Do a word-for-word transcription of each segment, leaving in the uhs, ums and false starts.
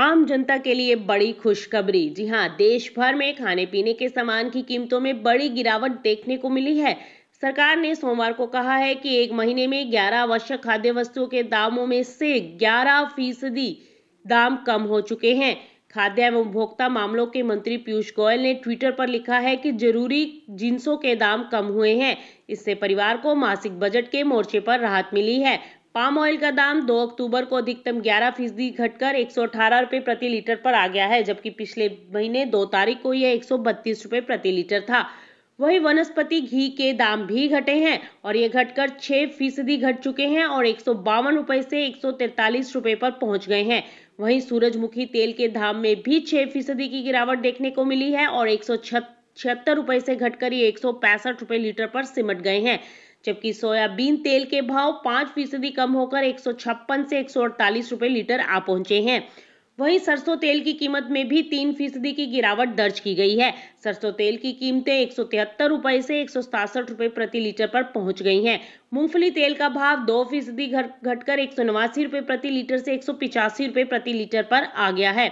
आम जनता के लिए बड़ी खुशखबरी। जी हां, देश भर में खाने पीने के सामान की कीमतों में बड़ी गिरावट देखने को मिली है। सरकार ने सोमवार को कहा है कि एक महीने में ग्यारह आवश्यक खाद्य वस्तुओं के दामों में से ग्यारह फीसदी दाम कम हो चुके हैं। खाद्य एवं उपभोक्ता मामलों के मंत्री पीयूष गोयल ने ट्विटर पर लिखा है कि जरूरी जिंसों के दाम कम हुए हैं, इससे परिवार को मासिक बजट के मोर्चे पर राहत मिली है। पाम ऑयल का दाम दो अक्टूबर को अधिकतम ग्यारह फीसदी घटकर एक सौ अठारह रुपये प्रति लीटर पर आ गया है, जबकि पिछले महीने दो तारीख को यह एक सौ बत्तीस रुपये प्रति लीटर था। वही वनस्पति घी के दाम भी घटे हैं और ये घटकर छह फीसदी घट चुके हैं और एक सौ बावन रुपए से एक सौ तैतालीस रुपए पर पहुंच गए हैं। वहीं सूरजमुखी तेल के दाम में भी छह फीसदी की गिरावट देखने को मिली है और एक सौ छिहत्तर रुपए से घटकर ये एक सौ पैंसठ रुपए लीटर पर सिमट गए हैं, जबकि सोयाबीन तेल के भाव पांच फीसदी कम होकर एक सौ छप्पन से एक सौ अड़तालीस रुपए लीटर आ पहुंचे हैं। वहीं सरसों तेल की कीमत में भी तीन फीसदी की गिरावट दर्ज की गई है। सरसों तेल की कीमतें एक सौ तिहत्तर रुपए से एक सौ सतासठ रुपए प्रति लीटर पर पहुंच गई हैं। मूंगफली तेल का भाव दो फीसदी घटकर एक सौ नवासी रुपए प्रति लीटर से एक सौ पिचासी रुपए प्रति लीटर पर आ गया है।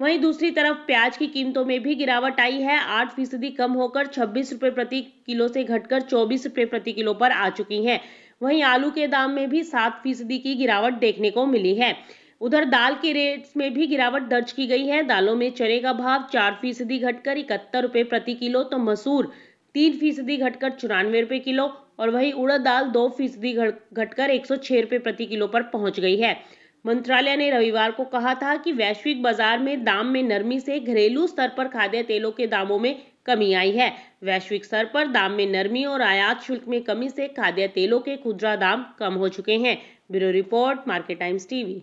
वहीं दूसरी तरफ प्याज की कीमतों में भी गिरावट आई है। आठ फीसदी कम होकर छब्बीस रुपए प्रति किलो से घटकर चौबीस रुपए प्रति किलो पर आ चुकी है। वहीं आलू के दाम में भी सात फीसदी की गिरावट देखने को मिली है। उधर दाल के रेट्स में भी गिरावट दर्ज की गई है। दालों में चने का भाव चार फीसदी घटकर इकहत्तर रुपये प्रति किलो, तो मसूर तीन फीसदी घटकर चौरानवे रुपये किलो और वही उड़द दाल दो फीसदी घटकर एक सौ छह रुपये प्रति किलो पर पहुंच गई है। मंत्रालय ने रविवार को कहा था कि वैश्विक बाजार में दाम में नरमी से घरेलू स्तर पर खाद्य तेलों के दामों में कमी आई है। वैश्विक स्तर पर दाम में नरमी और आयात शुल्क में कमी से खाद्य तेलों के खुदरा दाम कम हो चुके हैं। Bureau report, Market Times TV.